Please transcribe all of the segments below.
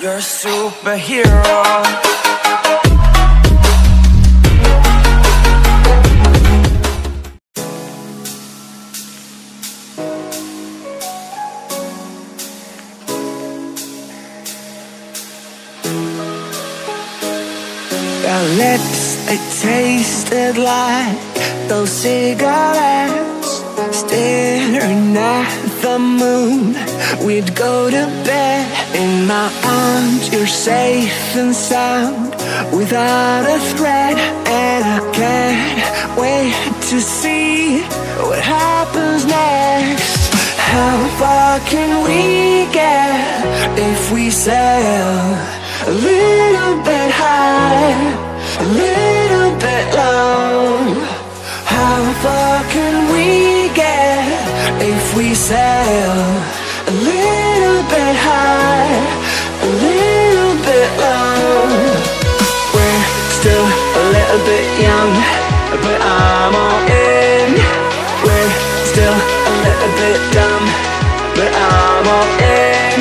You're a superhero. Your lips, they tasted like those cigarettes. Staring at the moon, we'd go to bed. In my arms, you're safe and sound, without a threat. And I can't wait to see what happens next. How far can we get if we sail a little bit higher? A little bit long. How far can we get if we sail a little bit high, a little bit long? We're still a little bit young, but I'm all in. We're still a little bit dumb, but I'm all in.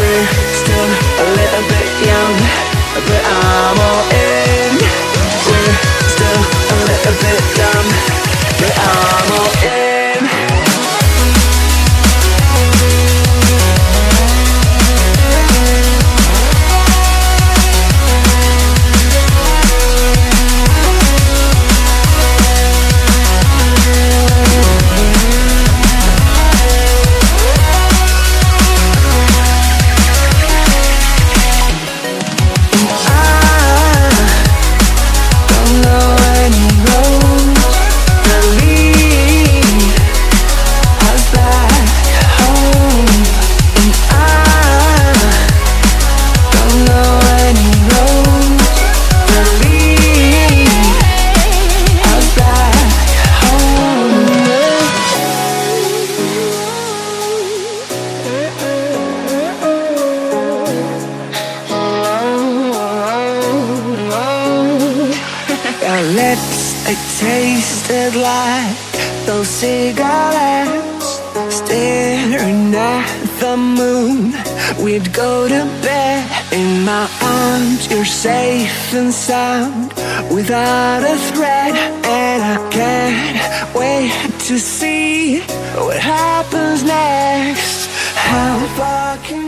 We're still a little bit young, but I'm all in. A bit dumb, but I'm all in. It tasted like those cigarettes. Staring at the moon, we'd go to bed. In my arms, you're safe and sound, without a threat. And I can't wait to see what happens next. How far can